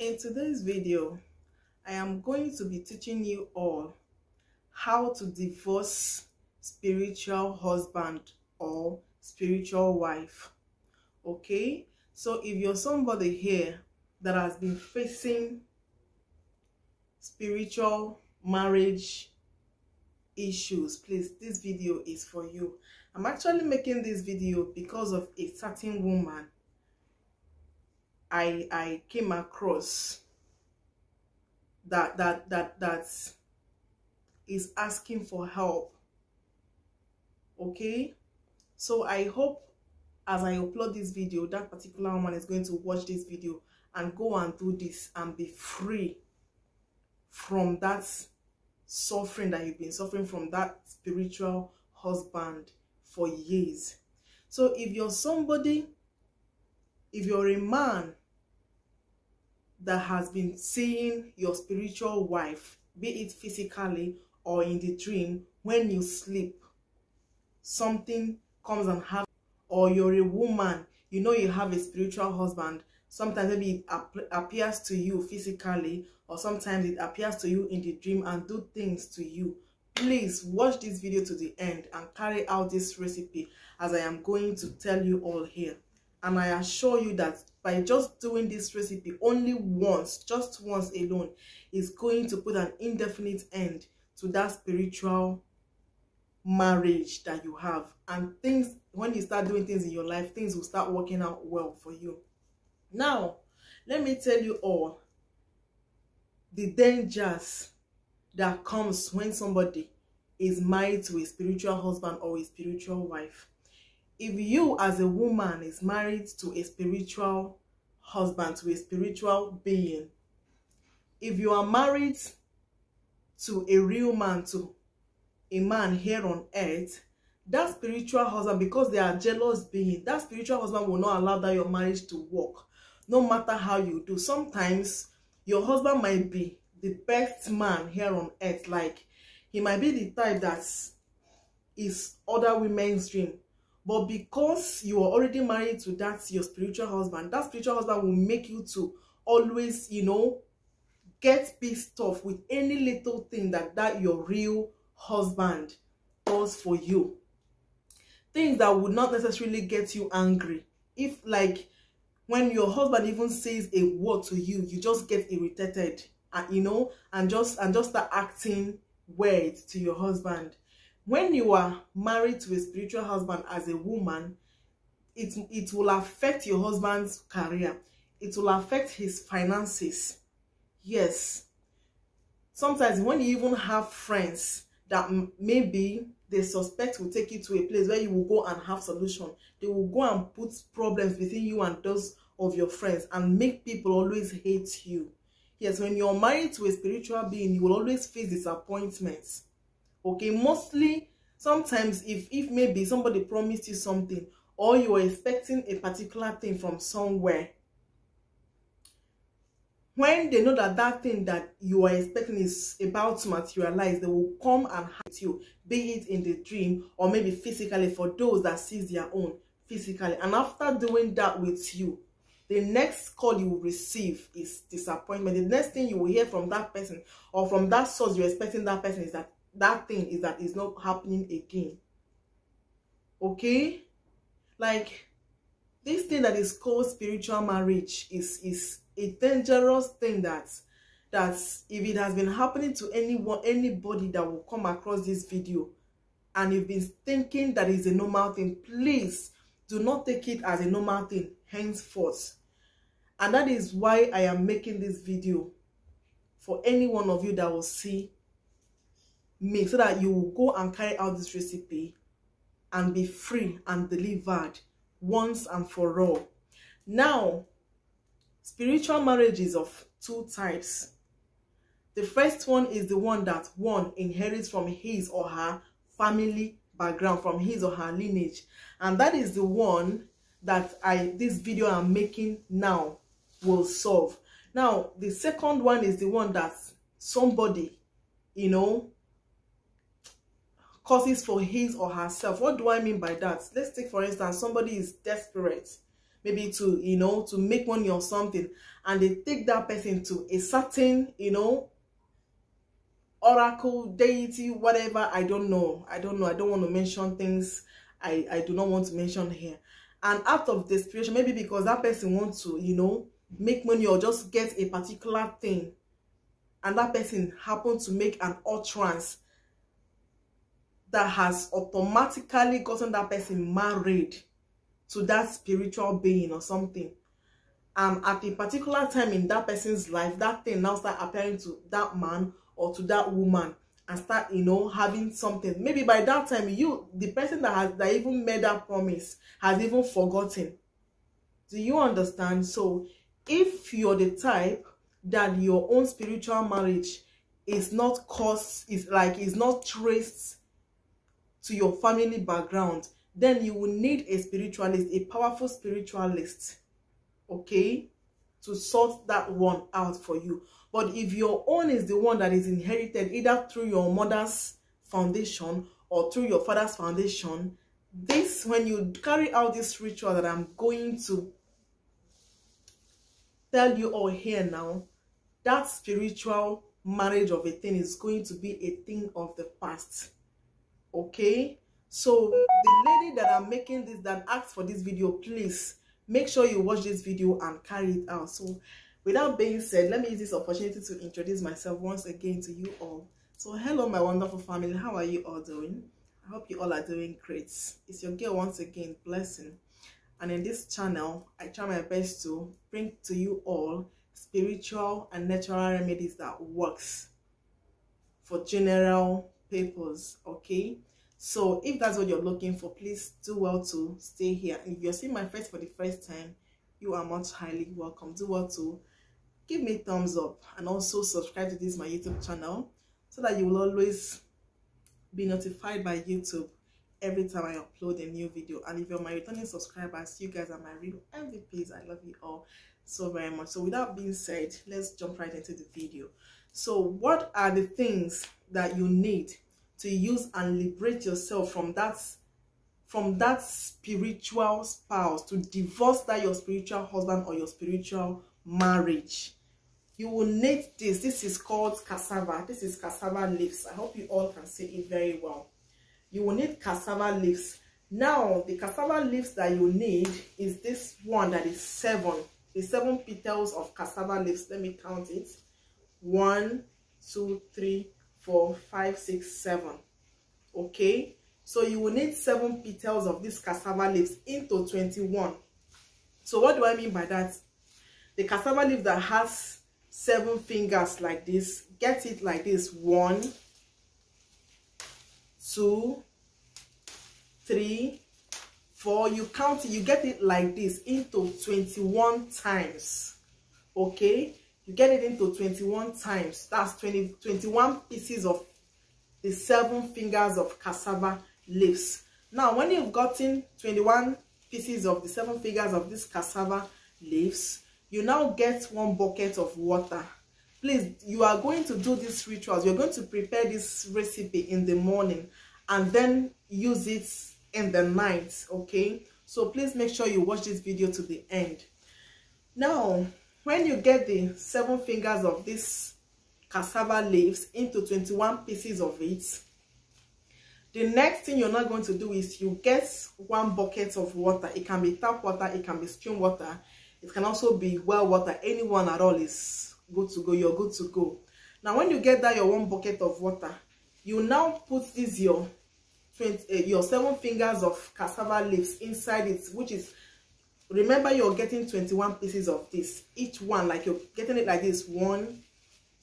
In today's video, I am going to be teaching you all how to divorce spiritual husband or spiritual wife. Okay, so if you're somebody here that has been facing spiritual marriage issues, please, this video is for you. I'm actually making this video because of a certain woman I came across that is asking for help. Okay, so I hope as I upload this video, that particular woman is going to watch this video and go and do this and be free from that suffering that you've been suffering from that spiritual husband for years. So if you're somebody, if you're a man that has been seeing your spiritual wife, be it physically or in the dream, when you sleep, something comes and happens, or you're a woman, you know you have a spiritual husband, sometimes maybe it appears to you physically, or sometimes it appears to you in the dream and do things to you. Please watch this video to the end and carry out this recipe as I am going to tell you all here. And I assure you that by just doing this recipe only once, just once alone, is going to put an indefinite end to that spiritual marriage that you have. And things, when you start doing things in your life, things will start working out well for you. Now, let me tell you all the dangers that comes when somebody is married to a spiritual husband or a spiritual wife. If you as a woman is married to a spiritual husband, to a spiritual being, if you are married to a real man, to a man here on earth, that spiritual husband, because they are jealous being, that spiritual husband will not allow that your marriage to work, no matter how you do. Sometimes your husband might be the best man here on earth, like he might be the type that is other women's dream. But because you are already married to that, your spiritual husband, that spiritual husband will make you to always, you know, get pissed off with any little thing that your real husband does for you. Things that would not necessarily get you angry. If, like, when your husband even says a word to you, you just get irritated, you know, and just start acting weird to your husband. When you are married to a spiritual husband as a woman, it will affect your husband's career. It will affect his finances. Yes. Sometimes when you even have friends that maybe they suspect will take you to a place where you will go and have solution, they will go and put problems between you and those of your friends and make people always hate you. Yes, when you're married to a spiritual being, you will always face disappointments. Okay, mostly sometimes if maybe somebody promised you something or you are expecting a particular thing from somewhere, when they know that thing that you are expecting is about to materialize, they will come and hurt you, be it in the dream or maybe physically, for those that sees their own physically. And after doing that with you, the next call you will receive is disappointment. The next thing you will hear from that person or from that source you're expecting that person is that is not happening again. Okay, like this thing that is called spiritual marriage is a dangerous thing that if it has been happening to anybody that will come across this video and you've been thinking that is a normal thing, please do not take it as a normal thing henceforth. And that is why I am making this video for any one of you that will see me, so that you will go and carry out this recipe and be free and delivered once and for all. Now, spiritual marriage is of two types. The first one is the one that one inherits from his or her family background, from his or her lineage, and that is the one that this video I'm making now will solve. Now, the second one is the one that somebody, you know, causes for his or herself. What do I mean by that? Let's take, for instance, somebody is desperate. maybe to, you know, to make money or something, and they take that person to a certain, you know, oracle, deity, whatever. I don't know. I don't want to mention things I do not want to mention here. And out of desperation, maybe because that person wants to, you know, make money or just get a particular thing, and that person happened to make an utterance that has automatically gotten that person married to that spiritual being or something. And at a particular time in that person's life, that thing now starts appearing to that man or to that woman and start, you know, having something. Maybe by that time, you, the person that even made that promise has even forgotten. Do you understand? So if you're the type that your own spiritual marriage is not caused, is not traced to your family background, then you will need a spiritualist, a powerful spiritualist, okay, to sort that one out for you. But if your own is the one that is inherited either through your mother's foundation or through your father's foundation, this, when you carry out this ritual that I'm going to tell you all here now, that spiritual marriage of a thing is going to be a thing of the past. Okay, so the lady that I'm making this, that asked for this video, please make sure you watch this video and carry it out. So with that being said, let me use this opportunity to introduce myself once again to you all. So hello my wonderful family, how are you all doing? I hope you all are doing great. It's your girl once again, Blessing, and in this channel I try my best to bring to you all spiritual and natural remedies that works for general papers. Okay, so if that's what you're looking for, please do well to stay here. And if you're seeing my face for the first time, you are most highly welcome. Do well to give me a thumbs up and also subscribe to this my YouTube channel so that you will always be notified by YouTube every time I upload a new video. And if you're my returning subscribers, you guys are my real MVPs. I love you all so very much. So with that being said, let's jump right into the video. So what are the things that you need to use and liberate yourself from that spiritual spouse, to divorce that your spiritual husband or your spiritual marriage? You will need this. This is called cassava. This is cassava leaves. I hope you all can see it very well. You will need cassava leaves. Now, the cassava leaves that you need is this one that is 7. The 7 petals of cassava leaves. Let me count it. 1, 2, 3, 4, 5, 6, 7. Okay, so you will need 7 petals of this cassava leaves into 21. So what do I mean by that? The cassava leaf that has 7 fingers like this, get it like this: 1, 2, 3, 4. You count it, you get it like this into 21 times. Okay, you get it into 21 times. That's 21 pieces of the 7 fingers of cassava leaves. Now, when you've gotten 21 pieces of the 7 fingers of this cassava leaves, you now get 1 bucket of water. Please, you are going to do these rituals. You're going to prepare this recipe in the morning and then use it in the night, okay? So please make sure you watch this video to the end. Now, when you get the 7 fingers of this cassava leaves into 21 pieces of it, the next thing you're not going to do is you get 1 bucket of water. It can be tap water, it can be stream water, it can also be well water. Anyone at all is good to go. You're good to go. Now, when you get that your 1 bucket of water, you now put this your 7 fingers of cassava leaves inside it, which is, remember, you're getting 21 pieces of this, each one, like you're getting it like this, 1,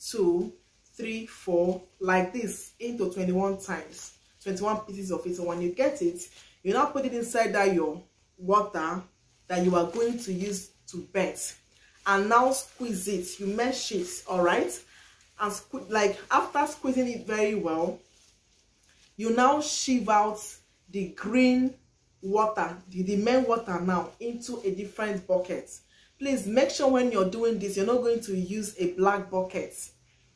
2, 3, 4, like this, into 21 times, 21 pieces of it. So when you get it, you now put it inside that your water that you are going to use to bet, and now squeeze it. You mesh it, all right? And like after squeezing it very well, you now sieve out the green water, the main water now, into a different bucket. Please make sure when you're doing this, you're not going to use a black bucket.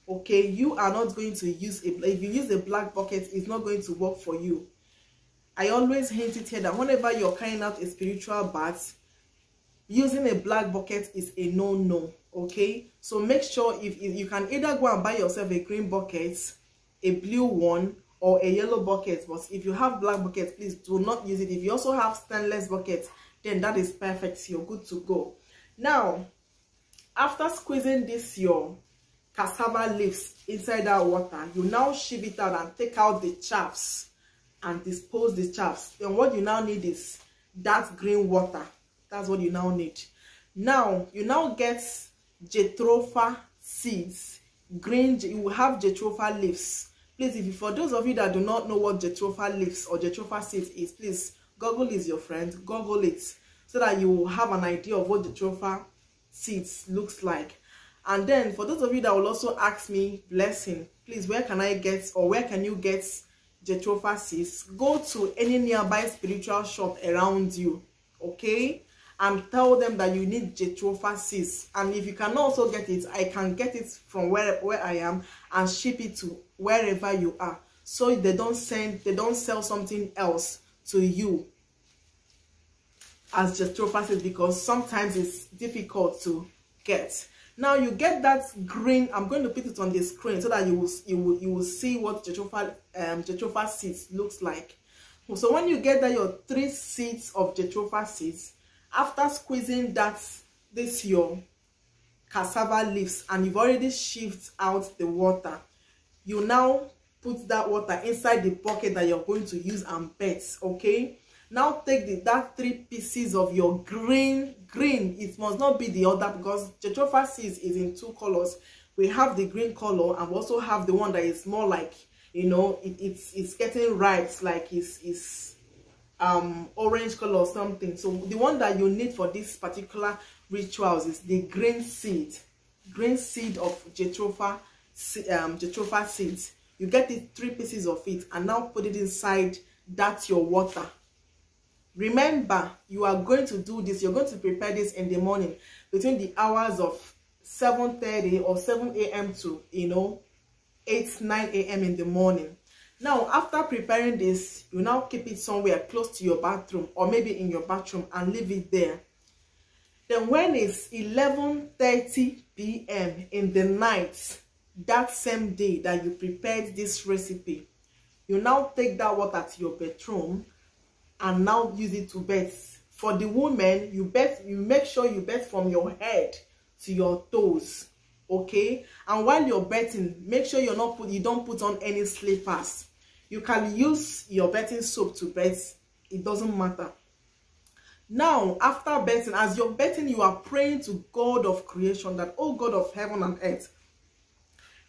Okay, you are not going to use a, if you use a black bucket, it's not going to work for you. I always hint it here that whenever you're carrying out a spiritual bath, using a black bucket is a no-no, okay? So make sure if you can either go and buy yourself a green bucket, a blue one, or a yellow bucket. But if you have black buckets, please do not use it. If you also have stainless buckets, then that is perfect. You're good to go. Now, after squeezing this your cassava leaves inside that water, you now sieve it out and take out the chaffs and dispose the chaffs. Then what you now need is that green water. That's what you now need. Now you now get jatropha seeds, green. You will have jatropha leaves. Please, if for those of you that do not know what jatropha leaves or jatropha seeds is, please Google is your friend. Google it so that you will have an idea of what jatropha seeds looks like. And then for those of you that will also ask me, Blessing, please, where can I get or where can you get jatropha seeds? Go to any nearby spiritual shop around you, okay, and tell them that you need jatropha seeds. And if you can also get it, I can get it from where I am and ship it to wherever you are, so they don't sell something else to you as jatropha seeds, because sometimes it's difficult to get. Now you get that green. I'm going to put it on the screen so that you will see what jatropha seeds looks like. So when you get that your 3 seeds of jatropha seeds, after squeezing this your cassava leaves and you've already sieved out the water, you now put that water inside the bucket that you're going to use and bet, okay? Now take that 3 pieces of your green. It must not be the other, because jatropha seeds is in 2 colors. We have the green color and we also have the one that is more like, you know, it's getting ripe, like it's orange color or something. So the one that you need for this particular rituals is the green seed of jatropha seeds. You get the 3 pieces of it and now put it inside that's your water. Remember, you are going to do this, you're going to prepare this in the morning between the hours of 7:30 or 7 a.m. to 8-9 a.m. in the morning. Now after preparing this, you now keep it somewhere close to your bathroom or maybe in your bathroom and leave it there. Then when it's 11:30 p.m. in the night, that same day that you prepared this recipe, you now take that water to your bedroom and now use it to bath. For the women, you make sure you bath from your head to your toes, okay? And while you're bathing, make sure you don't put on any slippers. You can use your bathing soap to bath, it doesn't matter. Now after bathing, as you're bathing, you are praying to God of creation that, oh God of heaven and earth,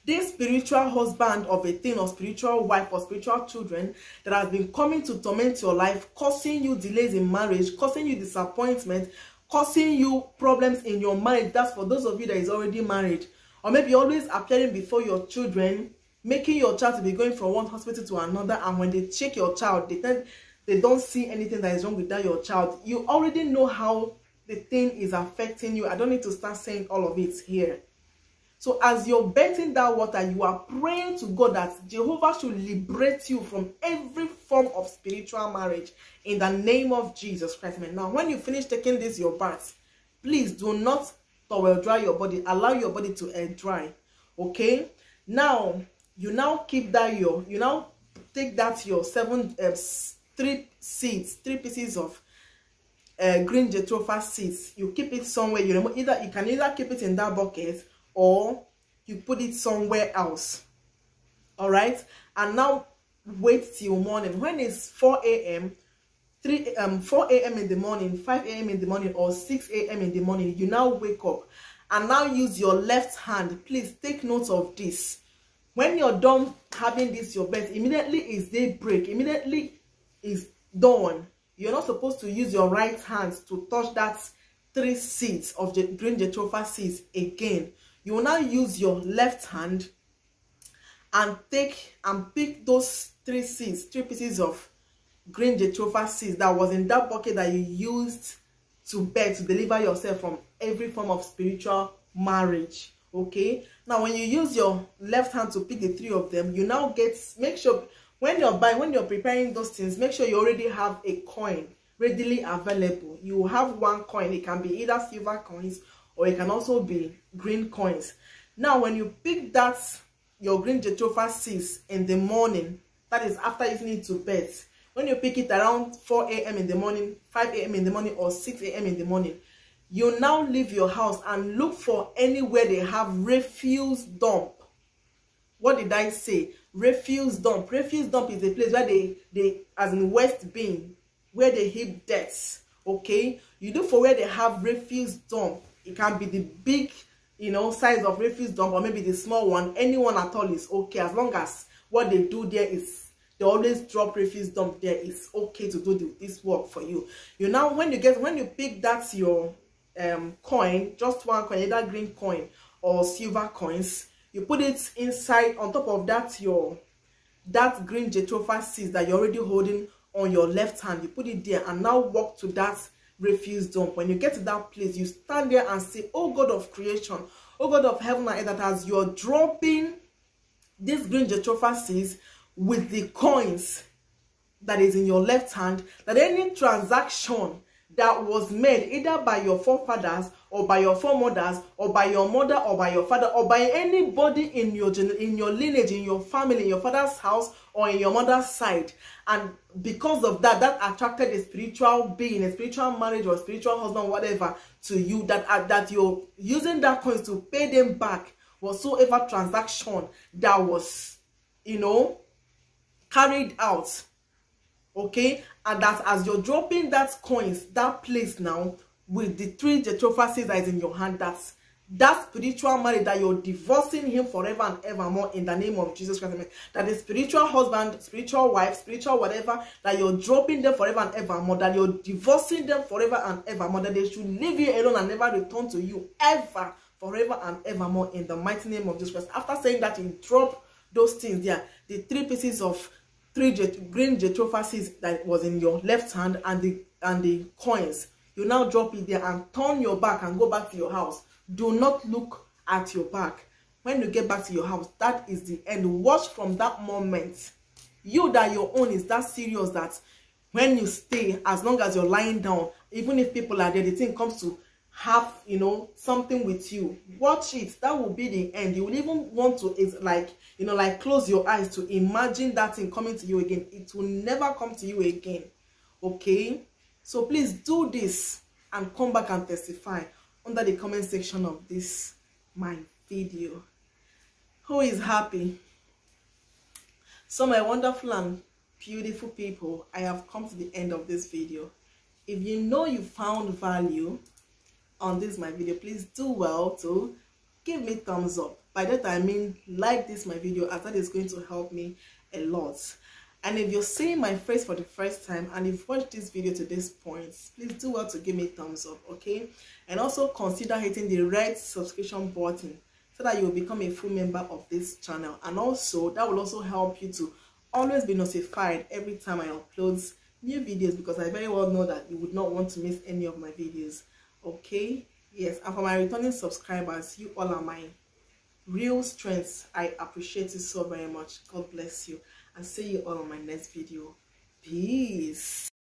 this spiritual husband of a thing or spiritual wife or spiritual children that has been coming to torment your life, causing you delays in marriage, causing you disappointment, causing you problems in your marriage. That's for those of you that is already married, or maybe always appearing before your children, making your child to be going from one hospital to another, and when they check your child, they don't see anything that is wrong with that your child. You already know how the thing is affecting you. I don't need to start saying all of it here. So as you're bathing that water, you are praying to God that Jehovah should liberate you from every form of spiritual marriage in the name of Jesus Christ. Now, when you finish taking this, your bath, please do not towel dry your body. Allow your body to air dry, okay? Now, you now take that your 3 seeds, 3 pieces of green jatropha seeds. You keep it somewhere. You remember, you can either keep it in that bucket, or you put it somewhere else, all right? And now wait till morning. When it's 4 a.m. 4 a.m. in the morning, 5 a.m. in the morning, or 6 a.m. in the morning, you now wake up and now use your left hand. Please take note of this. When you're done having this your bath, immediately is daybreak, immediately is dawn, you're not supposed to use your right hand to touch that 3 seeds of the green jatropha seeds again. You will now use your left hand and pick those 3 seeds, 3 pieces of green jatropha seeds that was in that bucket that you used to bed to deliver yourself from every form of spiritual marriage. Okay. Now, when you use your left hand to pick the 3 of them, you now make sure when you're preparing those things, make sure you already have a coin. readily available. You have one coin. It can be either silver coins or it can also be green coins. Now, when you pick that, your green jetofa seeds in the morning, that is after using it to pets, when you pick it around 4 a.m. in the morning, 5 a.m. in the morning, or 6 a.m. in the morning, you now leave your house and look for anywhere they have refuse dump. What did I say? Refuse dump. Refuse dump is a place where they as in waste bin, where they heap deaths. Okay? You look for where they have refuse dump. It can be the big, size of refuse dump, or maybe the small one. Anyone at all is okay, as long as what they do there is, they always drop refuse dump there. It's okay to do this work for you. You now, when you pick that your coin, just one coin, either green coin or silver coins, you put it inside on top of that green jetofa seeds that you're already holding on your left hand. You put it there and now walk to that refuse dump. When you get to that place, you stand there and say, "Oh God of creation, oh God of heaven and earth," that as you're dropping these green jetofa seeds with the coins that is in your left hand, that any transaction that was made either by your forefathers or by your foremothers or by your mother or by your father or by anybody in your lineage, in your family, in your father's house or in your mother's side, and because of that attracted a spiritual being, a spiritual marriage or a spiritual husband, whatever, to you, that you're using that coins to pay them back, whatsoever transaction that was carried out. Okay, and that as you're dropping that coins, that place now with the three jetofa seeds that is in your hand, that's that spiritual marriage that you're divorcing him forever and evermore in the name of Jesus Christ. That is spiritual husband, spiritual wife, spiritual whatever, that you're dropping them forever and evermore, that you're divorcing them forever and evermore, that they should leave you alone and never return to you ever, forever and evermore in the mighty name of Jesus Christ. After saying that, you drop those things there, the three pieces of green jetofa seeds that was in your left hand and the coins. You now drop it there and turn your back and go back to your house. Do not look at your back. When you get back to your house, that is the end. Watch from that moment. You that your own is that serious that when you stay, as long as you're lying down, even if people are there, the thing comes to have, something with you. Watch it. That will be the end. You will even want to, it's like, close your eyes to imagine that thing coming to you again. It will never come to you again. Okay? So please do this and come back and testify under the comment section of this, my video. Who is happy? So my wonderful and beautiful people, I have come to the end of this video. If you found value on this my video, please do well to give me thumbs up. By that I mean like this my video, as that is going to help me a lot. And if you're seeing my face for the first time and you've watched this video to this point, please do well to give me thumbs up. Okay, and also consider hitting the red subscription button so that you'll become a full member of this channel, and also that will also help you to always be notified every time I upload new videos, because I very well know that you would not want to miss any of my videos. Okay, yes, and for my returning subscribers, you all are my real strengths. I appreciate you so very much. God bless you, and see you all on my next video. Peace.